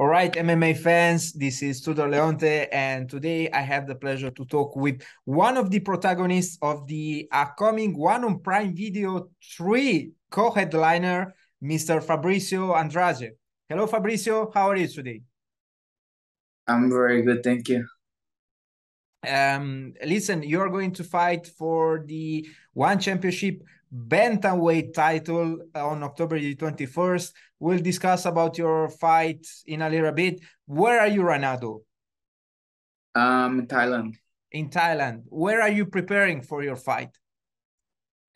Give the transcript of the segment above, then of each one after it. All right, MMA fans, this is Tudor Leonte, and today I have the pleasure to talk with one of the protagonists of the upcoming One on Prime Video 3 co-headliner, Mr. Fabricio Andrade. Hello, Fabricio. How are you today? I'm very good, thank you. Listen, you're going to fight for the One Championship Bantamweight title on October the 21st. We'll discuss about your fight in a little bit. Where are you right now, though? In Thailand. In Thailand. Where are you preparing for your fight?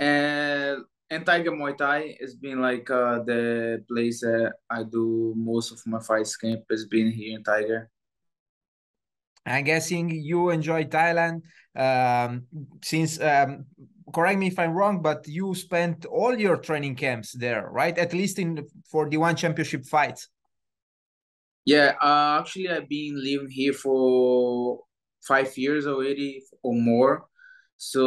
In Tiger Muay Thai, it's been like the place that I do most of my fights camp. It's been here in Tiger. I'm guessing you enjoy Thailand since... Correct me if I'm wrong, but you spent all your training camps there, right? At least for the One Championship fights. Yeah, actually, I've been living here for 5 years already or more. So,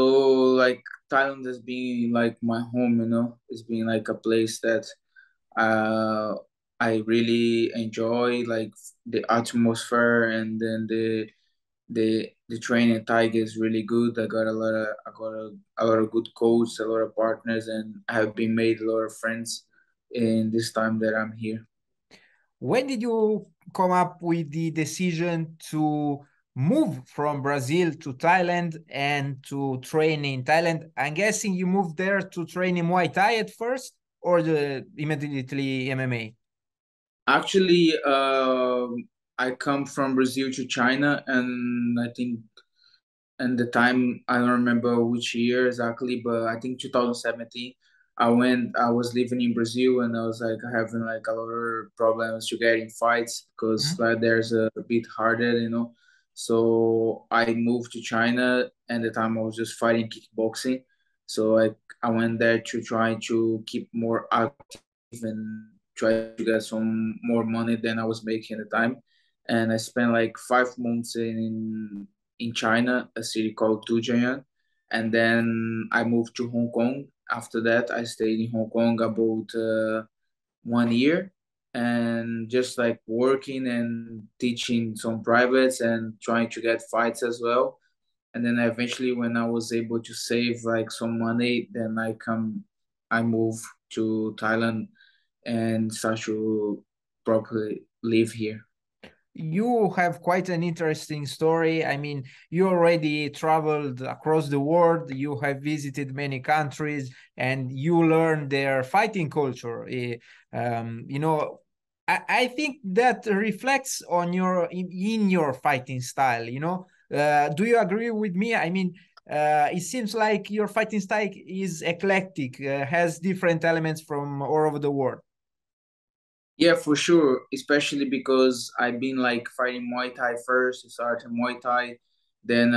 like, Thailand has been, like, my home, you know? It's been, like, a place that I really enjoy, like, the atmosphere and then the training Tiger is really good. I got a lot of good coach, a lot of partners, and I have been made a lot of friends in this time that I'm here. When did you come up with the decision to move from Brazil to Thailand and to train in Thailand? I'm guessing you moved there to train in Muay Thai at first, or immediately MMA? Actually, I come from Brazil to China, and I think, and the time, I don't remember which year exactly, but I think 2017, I was living in Brazil, and I was like having like a lot of problems to get in fights because like there's a bit harder, you know. So I moved to China, and the time I was just fighting kickboxing. So I went there to try to keep more active and try to get some more money than I was making at the time. And I spent like 5 months in China, a city called Tujian. And then I moved to Hong Kong. After that, I stayed in Hong Kong about 1 year, and just like working and teaching some privates and trying to get fights as well. And then eventually when I was able to save like some money, then I moved to Thailand and start to properly live here. You have quite an interesting story. I mean, you already traveled across the world. You have visited many countries, and you learned their fighting culture. You know, I think that reflects on your in your fighting style. You know, do you agree with me? I mean, it seems like your fighting style is eclectic, has different elements from all over the world. Yeah, for sure, especially because I've been like fighting Muay Thai first, started Muay Thai, then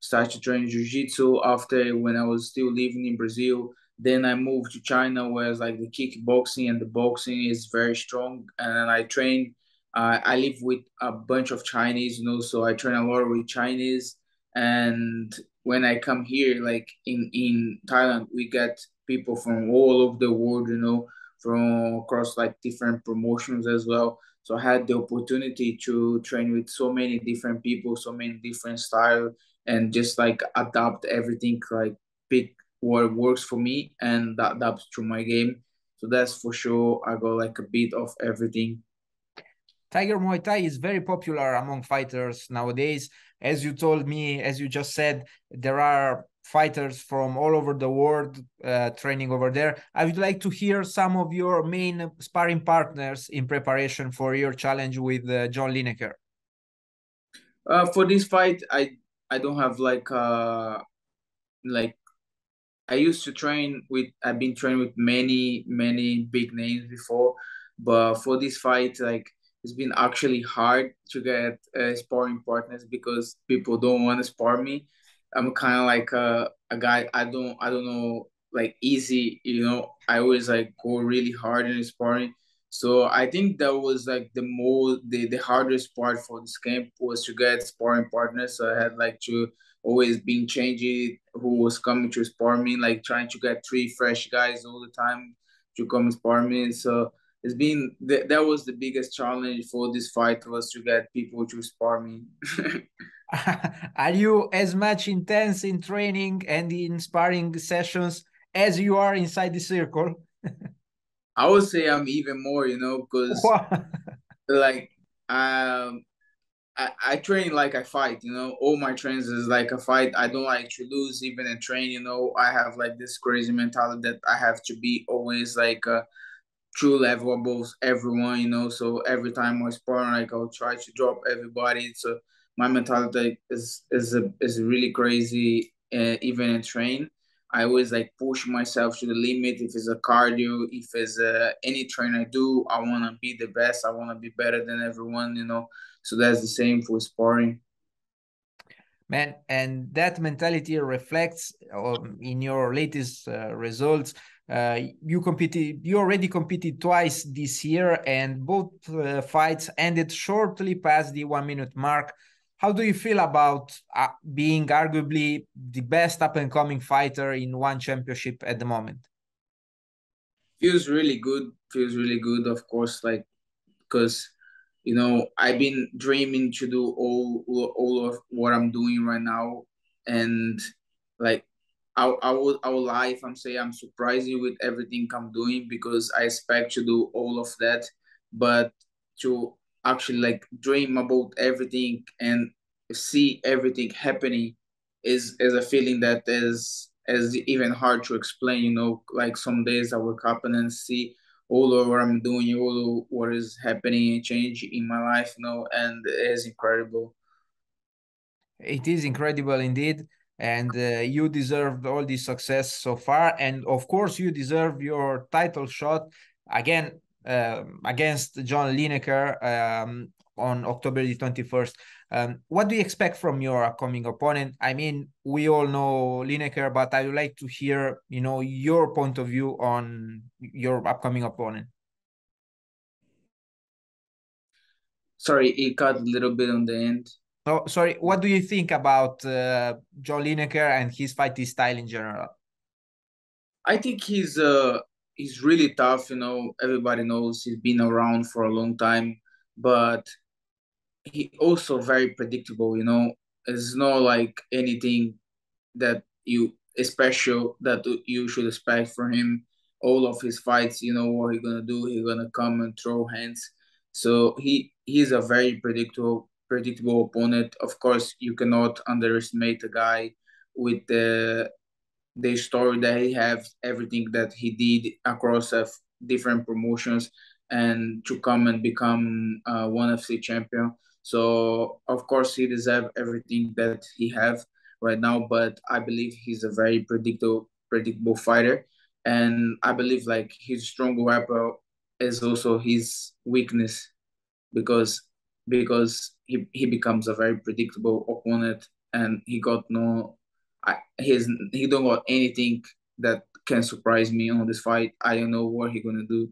started training Jiu-Jitsu after when I was still living in Brazil. Then I moved to China where it's like the kickboxing and the boxing is very strong. And I train, I live with a bunch of Chinese, you know, so I train a lot with Chinese. And when I come here, like in Thailand, we get people from all over the world, you know, from across like different promotions as well. So I had the opportunity to train with so many different people, so many different styles, and just like adapt everything, like pick what works for me and adapt to my game. So that's for sure, I got like a bit of everything. Tiger Muay Thai is very popular among fighters nowadays. As you told me, as you just said, there are fighters from all over the world training over there. I would like to hear some of your main sparring partners in preparation for your challenge with John Lineker. For this fight, I don't have like I used to train with, I've been training with many big names before, but for this fight, like, it's been actually hard to get sparring partners because people don't want to spar me. I'm kind of like a guy, I don't know, like easy, you know, I always like go really hard in sparring. So I think that was like the hardest part for this camp was to get sparring partners. So I had like to always been changing who was coming to spar me, like trying to get 3 fresh guys all the time to come spar me. So it's been that was the biggest challenge for this fight, was to get people to spar me. Are you as much intense in training and in sparring sessions as you are inside the circle? I would say I'm even more, you know, because like I train like I fight, you know. All my trains is like a fight. I don't like to lose even in train, you know. I have like this crazy mentality that I have to be always like a true level above everyone, you know. So every time I spar, like I'll try to drop everybody. So my mentality is really crazy. Even in train, I always like push myself to the limit. If it's a cardio, if it's any train I do, I want to be the best. I want to be better than everyone, you know. So that's the same for sparring. Man, and that mentality reflects in your latest results. You already competed twice this year, and both fights ended shortly past the 1-minute mark. How do you feel about being arguably the best up-and-coming fighter in One Championship at the moment? Feels really good. Feels really good, of course, like, because, you know, I've been dreaming to do all of what I'm doing right now. And, like, I would lie if I'm saying I'm surprised with everything I'm doing, because I expect to do all of that. But to actually like dream about everything and see everything happening is a feeling that is even hard to explain, you know. Like some days I wake up and see all of what I'm doing, all of what is happening and change in my life, you know, and it is incredible. It is incredible indeed. And you deserved all this success so far. And of course you deserve your title shot again against John Lineker on October the 21st. What do you expect from your upcoming opponent? I mean, we all know Lineker, but I would like to hear, you know, your point of view on your upcoming opponent. Sorry, it cut a little bit on the end. Oh, sorry. What do you think about John Lineker and his fighting style in general? I think he's really tough, you know. Everybody knows he's been around for a long time, but he also very predictable, you know. It's not like anything that you special that you should expect from him. All of his fights, you know what he's gonna do. He's gonna come and throw hands. So he's a very predictable opponent. Of course, you cannot underestimate a guy with the story that he has, everything that he did across different promotions, and to come and become one FC champion. So of course he deserves everything that he has right now, but I believe he's a very predictable fighter. And I believe like his strong weapon is also his weakness, because he becomes a very predictable opponent, and he got he don't got anything that can surprise me on this fight. I don't know what he's gonna do.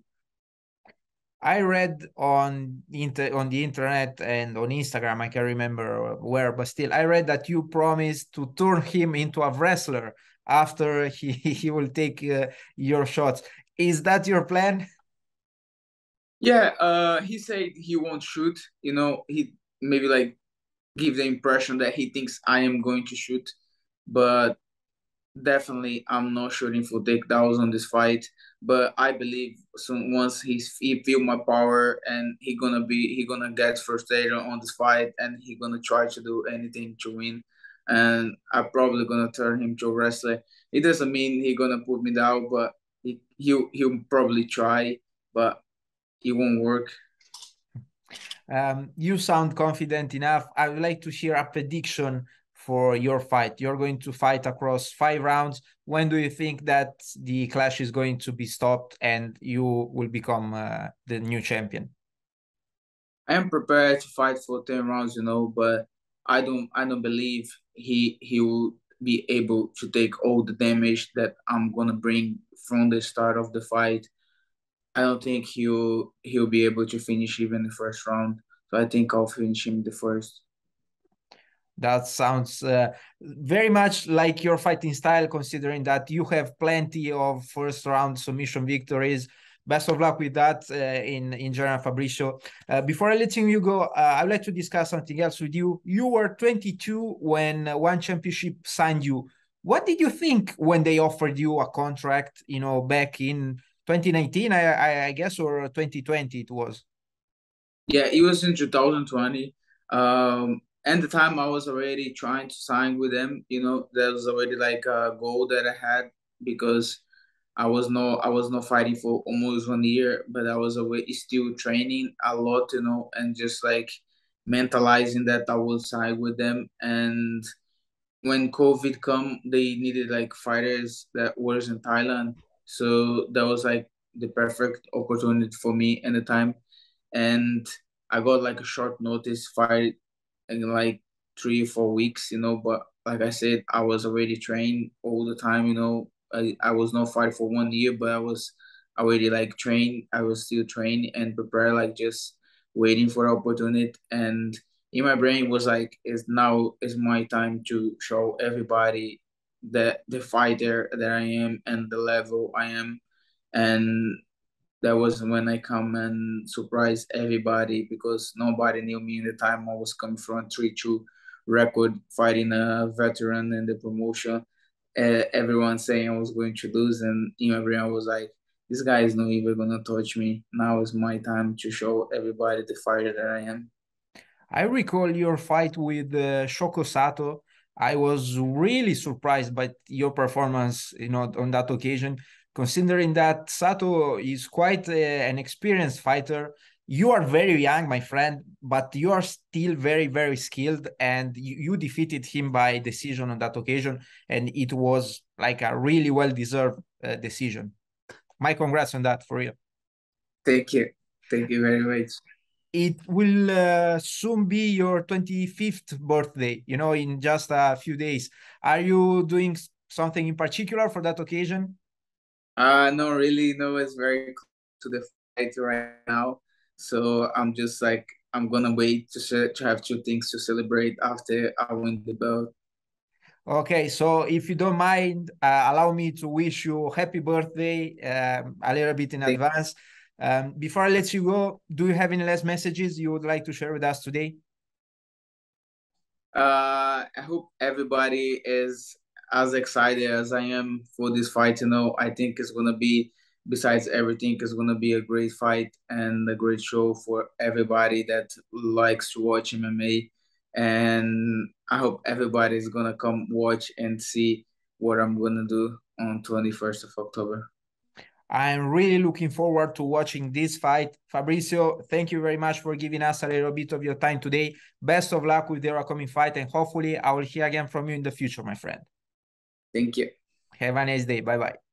I read on the internet and on Instagram, I can't remember where, but still, I read that you promised to turn him into a wrestler after he will take your shots. Is that your plan? Yeah, he said he won't shoot. You know, he maybe like give the impression that he thinks I am going to shoot. But definitely, I'm not shooting for takedowns on this fight. But I believe once he feel my power, and he gonna get frustrated on this fight, and he gonna try to do anything to win. And I'm probably gonna turn him to a wrestler. It doesn't mean he gonna put me down, but he'll probably try, but it won't work. You sound confident enough. I would like to hear a prediction for your fight. You're going to fight across 5 rounds. When do you think that the clash is going to be stopped and you will become the new champion? I am prepared to fight for 10 rounds, you know, but I don't believe he will be able to take all the damage that I'm gonna bring from the start of the fight. I don't think he'll be able to finish even the first round. So I think I'll finish him the first. That sounds very much like your fighting style, considering that you have plenty of first-round submission victories. best of luck with that in general, Fabricio. Before I letting you go, I would like to discuss something else with you. You were 22 when One Championship signed you. What did you think when they offered you a contract, you know, back in 2019, I guess, or 2020 it was? Yeah, it was in 2020. At the time, I was already trying to sign with them. You know, there was already like a goal that I had, because I was not fighting for almost 1 year, but I was still training a lot, you know, and just like mentalizing that I will sign with them. And when COVID come, they needed like fighters that were in Thailand, so that was like the perfect opportunity for me at the time. And I got like a short notice fight in like 3 or 4 weeks, you know, but like I said, I was already trained all the time, you know. I was not fighting for 1 year, but I was already like trained. I was still trained and prepared, like just waiting for the opportunity. And in my brain was like, now is my time to show everybody that the fighter that I am and the level I am. And that was when I come and surprise everybody, because nobody knew me at the time. I was coming from 3-2 record, fighting a veteran in the promotion. Everyone saying I was going to lose, and in my brain I was like, this guy is not even gonna touch me. Now is my time to show everybody the fighter that I am. I recall your fight with Shoko Sato. I was really surprised by your performance, you know, on that occasion, considering that Sato is quite an experienced fighter. You are very young, my friend, but you are still very, very skilled, and you defeated him by decision on that occasion, and it was like a really well-deserved decision. My congrats on that, for real. Thank you. Thank you very much. It will soon be your 25th birthday, you know, in just a few days. Are you doing something in particular for that occasion? No, really, no, it's very close to the fight right now. So I'm just like, I'm going to wait to have two things to celebrate after I win the belt. Okay, so if you don't mind, allow me to wish you happy birthday a little bit in advance. Before I let you go, do you have any last messages you would like to share with us today? I hope everybody is as excited as I am for this fight. You know, I think it's going to be, besides everything, it's going to be a great fight and a great show for everybody that likes to watch MMA. And I hope everybody is going to come watch and see what I'm going to do on 21st of October. I'm really looking forward to watching this fight. Fabricio, thank you very much for giving us a little bit of your time today. Best of luck with your upcoming fight, and hopefully I will hear again from you in the future, my friend. Thank you. Have a nice day. Bye-bye.